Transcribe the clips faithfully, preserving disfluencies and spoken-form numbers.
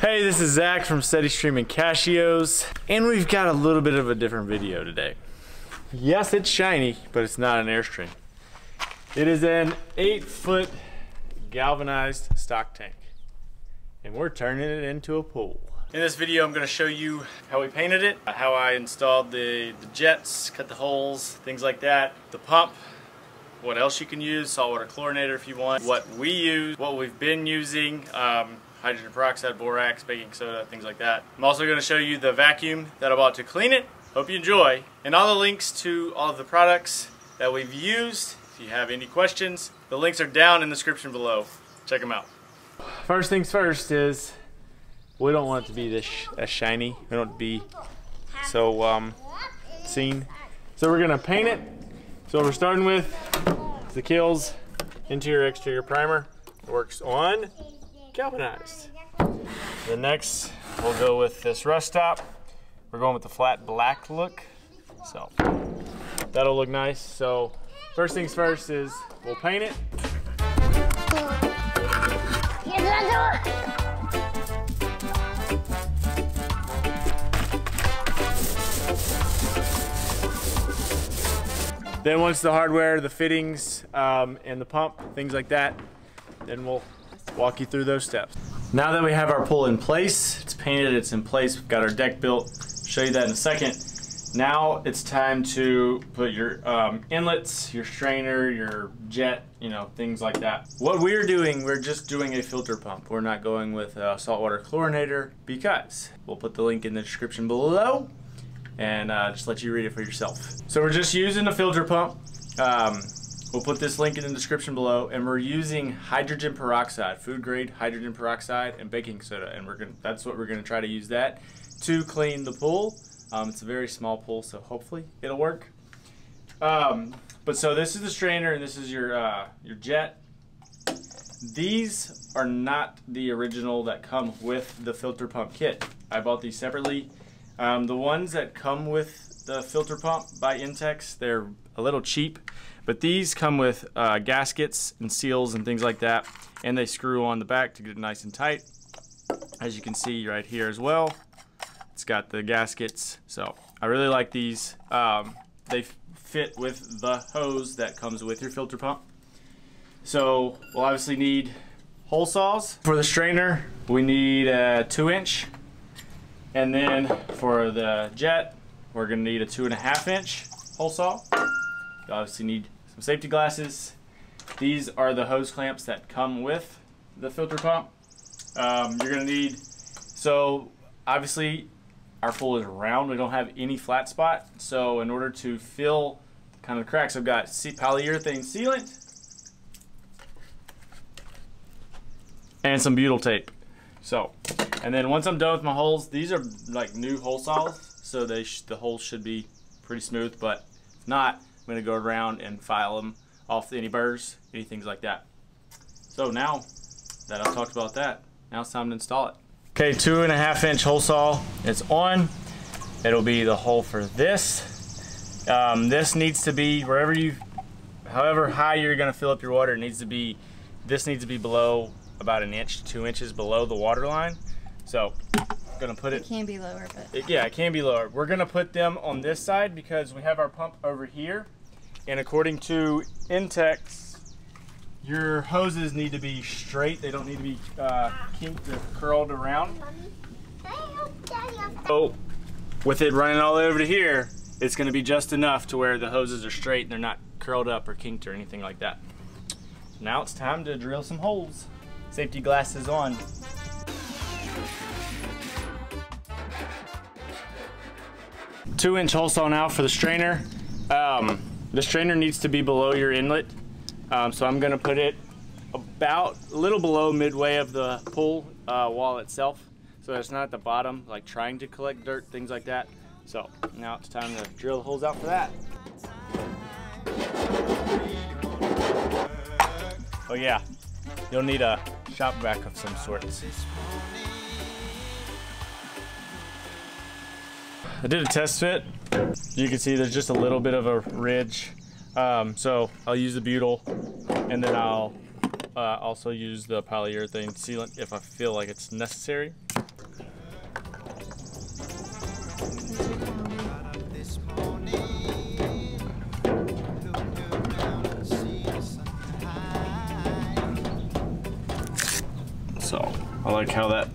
Hey, this is Zach from Steady Streamin Cashios, and we've got a little bit of a different video today. Yes, it's shiny, but it's not an Airstream. It is an eight-foot galvanized stock tank, and we're turning it into a pool. In this video, I'm going to show you how we painted it, how I installed the, the jets, cut the holes, things like that, the pump, what else you can use, saltwater chlorinator if you want, what we use, what we've been using, um, hydrogen peroxide, borax, baking soda, things like that. I'm also going to show you the vacuum that I bought to clean it. Hope you enjoy. And all the links to all of the products that we've used, if you have any questions, the links are down in the description below. Check them out. First things first is we don't want it to be this sh as shiny. We don't want it to be so um, seen. So we're going to paint it. So what we're starting with is the K I L Z interior exterior primer. It works on galvanized. The next, we'll go with this rust stop. We're going with the flat black look, so that'll look nice. So first things first is we'll paint it. Then once the hardware, the fittings, um, and the pump, things like that, then we'll walk you through those steps. Now that we have our pool in place, it's painted, it's in place, we've got our deck built, show you that in a second. Now it's time to put your um, inlets, your strainer, your jet, you know, things like that. What we're doing, we're just doing a filter pump. We're not going with a saltwater chlorinator because we'll put the link in the description below and uh, just let you read it for yourself. So we're just using a filter pump. Um, We'll put this link in the description below, and we're using hydrogen peroxide, food grade hydrogen peroxide, and baking soda, and we're gonna, that's what we're gonna try to use that to clean the pool. Um, it's a very small pool, so hopefully it'll work. Um, but so this is the strainer, and this is your uh, your jet. These are not the original that come with the filter pump kit. I bought these separately. Um, the ones that come with the filter pump by Intex, they're a little cheap. But these come with uh, gaskets and seals and things like that, and they screw on the back to get it nice and tight. As you can see right here as well, it's got the gaskets. So I really like these. Um, they fit with the hose that comes with your filter pump. So we'll obviously need hole saws. For the strainer, we need a two inch. And then for the jet, we're gonna need a two and a half inch hole saw. You obviously need some safety glasses. These are the hose clamps that come with the filter pump. Um, you're going to need, so obviously our pool is round. We don't have any flat spot. So in order to fill kind of the cracks, I've got polyurethane sealant and some butyl tape. So, and then once I'm done with my holes, these are like new hole saws. So they sh the holes should be pretty smooth, but if not, I'm gonna go around and file them off any burrs, any things like that. So now that I've talked about that, now it's time to install it. Okay, two and a half inch hole saw, it's on. It'll be the hole for this. Um, this needs to be wherever you, however high you're gonna fill up your water, it needs to be, this needs to be below about an inch, two inches below the water line. So gonna put it, it can be lower, but it, yeah, it can be lower. We're gonna put them on this side because we have our pump over here. And according to Intex, your hoses need to be straight. They don't need to be uh, kinked or curled around. So with it running all over to here, it's going to be just enough to where the hoses are straight and they're not curled up or kinked or anything like that. Now it's time to drill some holes. Safety glasses on. Two inch hole saw now for the strainer. Um, The strainer needs to be below your inlet, um, so I'm going to put it about a little below midway of the pool uh, wall itself, so it's not at the bottom, like trying to collect dirt, things like that. So now it's time to drill the holes out for that. Oh yeah, you'll need a shop vac of some sort. I did a test fit. You can see there's just a little bit of a ridge, um, so I'll use the butyl, and then I'll uh, also use the polyurethane sealant if I feel like it's necessary. So I like how that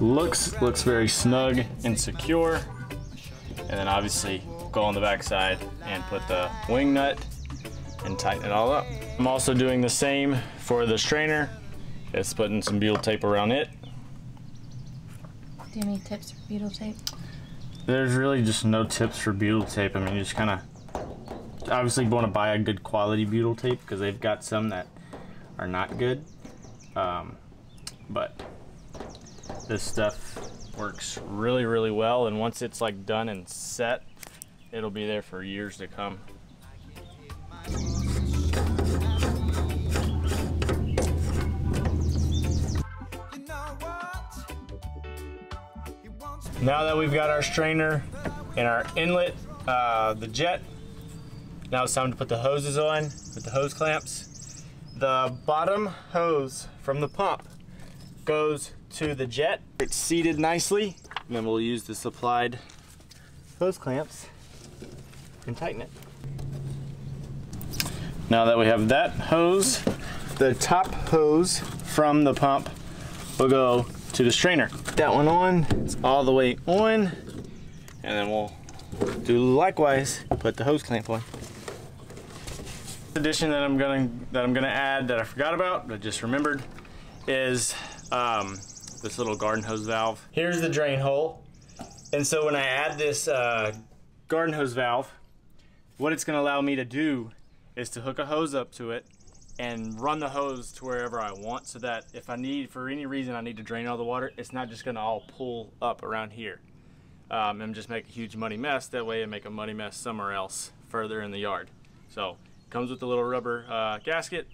looks, looks very snug and secure. And then obviously go on the back side and put the wing nut and tighten it all up. I'm also doing the same for the strainer. It's putting some butyl tape around it. Do you have any tips for butyl tape? There's really just no tips for butyl tape. I mean, you just kind of obviously want to buy a good quality butyl tape because they've got some that are not good. Um, but this stuff works really, really well. And once it's like done and set, it'll be there for years to come. Now that we've got our strainer and our inlet, uh, the jet, now it's time to put the hoses on with the hose clamps. The bottom hose from the pump goes to the jet. It's seated nicely. And then we'll use the supplied hose clamps and tighten it. Now that we have that hose, the top hose from the pump will go to the strainer. Put that one on, it's all the way on, and then we'll do likewise, put the hose clamp on. Addition that I'm gonna that I'm gonna add that I forgot about but just remembered is um, this little garden hose valve. Here's the drain hole, and so when I add this uh, garden hose valve, what it's gonna allow me to do is to hook a hose up to it and run the hose to wherever I want, so that if I need, for any reason I need to drain all the water, it's not just gonna all pull up around here um, and just make a huge muddy mess. That way I make a muddy mess somewhere else further in the yard. So it comes with a little rubber uh, gasket,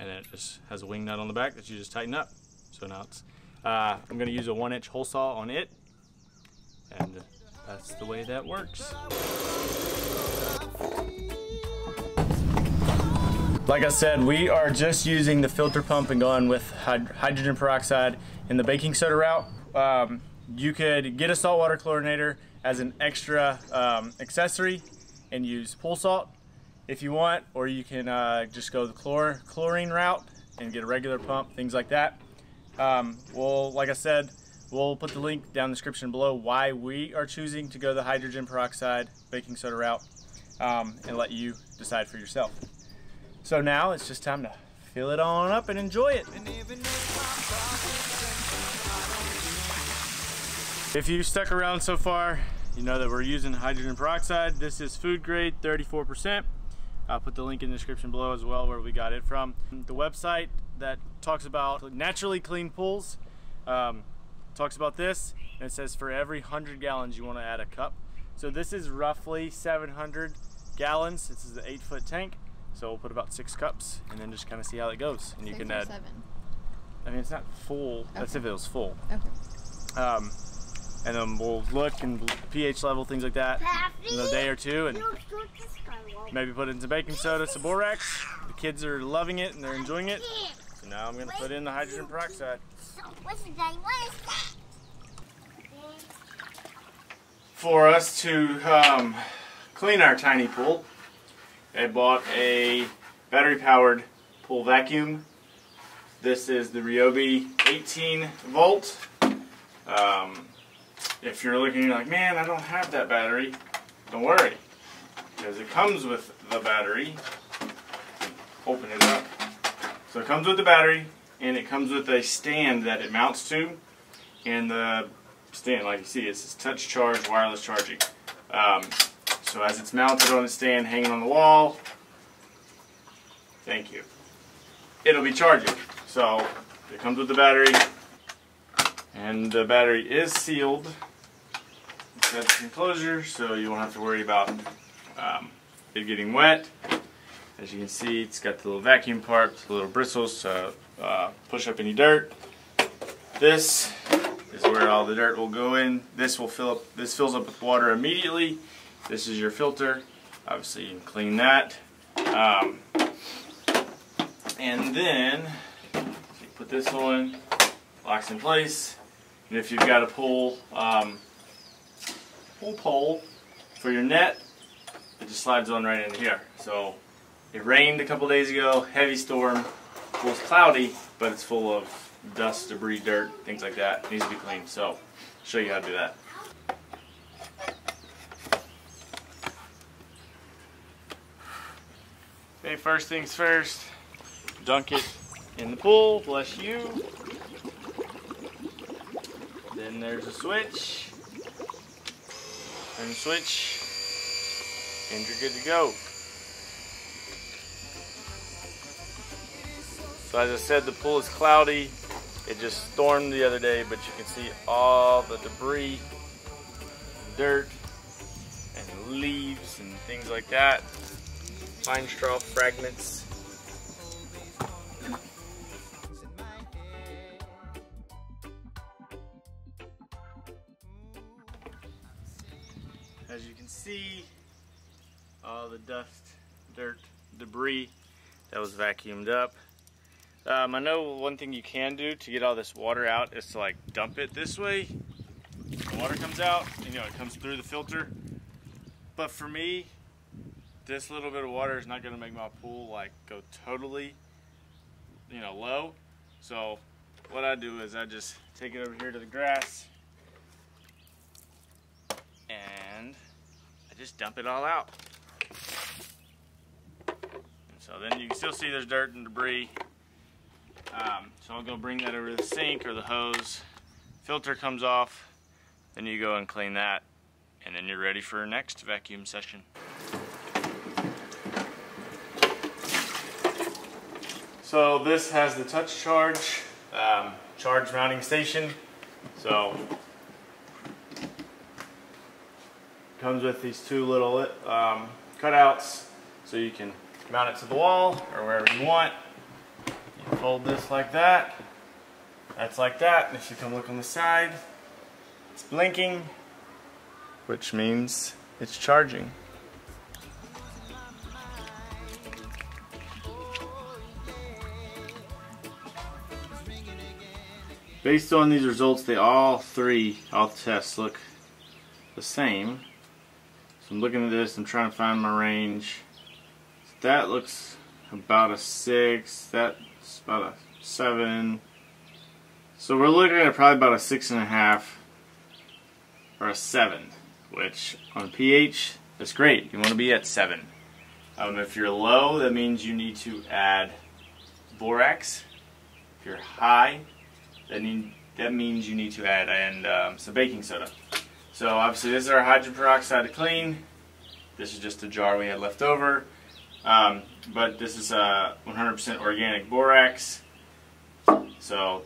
and then it just has a wing nut on the back that you just tighten up. So now it's, uh, I'm gonna use a one inch hole saw on it, and that's the way that works. Like I said, we are just using the filter pump and going with hyd hydrogen peroxide in the baking soda route. Um, you could get a saltwater chlorinator as an extra um, accessory and use pool salt if you want, or you can uh, just go the chlor chlorine route and get a regular pump, things like that. Um, well, like I said, we'll put the link down in the description below why we are choosing to go the hydrogen peroxide baking soda route um, and let you decide for yourself. So now it's just time to fill it on up and enjoy it. If you stuck around so far, you know that we're using hydrogen peroxide. This is food grade, thirty-four percent. I'll put the link in the description below as well where we got it from. The website that talks about naturally clean pools um, talks about this, and it says for every one hundred gallons you want to add a cup. So this is roughly seven hundred gallons. This is the eight foot tank. So we'll put about six cups and then just kind of see how it goes. And you can add, seven. I mean, it's not full. Okay. That's if it was full. Okay. Um, and then we'll look and pH level, things like that, in a day or two, and maybe put in some baking soda, some borax. The kids are loving it and they're enjoying it. So now I'm gonna put in the hydrogen peroxide. For us to um, clean our tiny pool, I bought a battery-powered pool vacuum. This is the Ryobi eighteen volt. Um, if you're looking you're like, man, I don't have that battery, don't worry, because it comes with the battery. Open it up. So it comes with the battery, and it comes with a stand that it mounts to. And the stand, like you see, it says touch charge, wireless charging. Um, So as it's mounted on the stand, hanging on the wall, thank you, it'll be charging. So it comes with the battery, and the battery is sealed. It's got the enclosure, so you won't have to worry about um, it getting wet. As you can see, it's got the little vacuum part, the little bristles to uh, push up any dirt. This is where all the dirt will go in. This will fill up. This fills up with water immediately. This is your filter. Obviously you can clean that. Um, and then you put this on, locks in place. And if you've got a pool um, pull pole for your net, it just slides on right in here. So it rained a couple days ago, heavy storm. Well, it's cloudy, but it's full of dust, debris, dirt, things like that. It needs to be cleaned, so I'll show you how to do that. Okay, first things first, dunk it in the pool, bless you. Then there's a switch. Turn the switch, and you're good to go. So as I said, the pool is cloudy. It just stormed the other day, but you can see all the debris, dirt, and leaves and things like that. Pine straw fragments. As you can see, all the dust, dirt, debris that was vacuumed up. Um, I know one thing you can do to get all this water out is to like dump it this way. The water comes out, and, you know, it comes through the filter. But for me, this little bit of water is not going to make my pool like go totally, you know, low. So what I do is I just take it over here to the grass, and I just dump it all out. And so then you can still see there's dirt and debris. Um, so I'll go bring that over to the sink or the hose, filter comes off, then you go and clean that, and then you're ready for your next vacuum session. So this has the touch charge, um, charge mounting station, so comes with these two little um, cutouts, so you can mount it to the wall or wherever you want. Fold this like that, that's like that, and if you come look on the side, it's blinking, which means it's charging. Based on these results, they all three, all the tests look the same. So I'm looking at this, I'm trying to find my range. That looks about a six, that it's about a seven, so we're looking at probably about a six and a half or a seven, which on pH that's great. You want to be at seven. Um, if you're low, that means you need to add borax. If you're high, that mean that means you need to add and um, some baking soda. So obviously this is our hydrogen peroxide to clean. This is just a jar we had left over. Um, but this is a uh, one hundred percent organic borax. So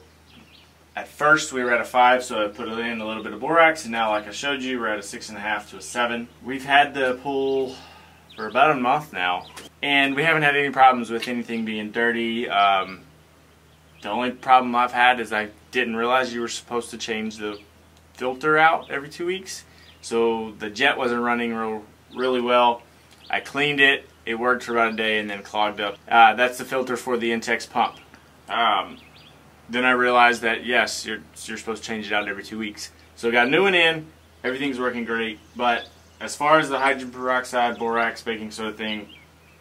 at first we were at a five, so I put in a little bit of borax, and now, like I showed you, we're at a six and a half to a seven. We've had the pool for about a month now, and we haven't had any problems with anything being dirty. Um, the only problem I've had is I didn't realize you were supposed to change the filter out every two weeks, so the jet wasn't running real, really well. I cleaned it. It worked for about a day and then clogged up. Uh, that's the filter for the Intex pump. Um, then I realized that, yes, you're, you're supposed to change it out every two weeks. So I got a new one in. Everything's working great. But as far as the hydrogen peroxide, borax, baking soda thing,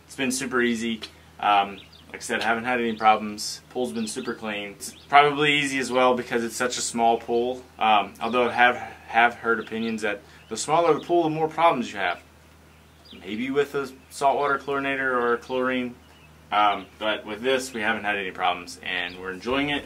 it's been super easy. Um, like I said, I haven't had any problems. Pool's been super clean. It's probably easy as well because it's such a small pool. Um, although I have, have heard opinions that the smaller the pool, the more problems you have. Maybe with a saltwater chlorinator or chlorine, um, but with this we haven't had any problems and we're enjoying it.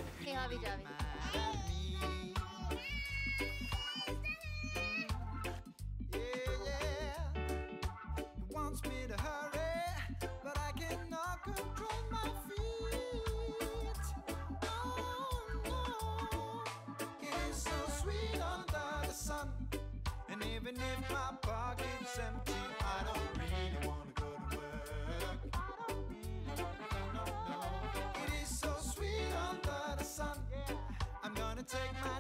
Take my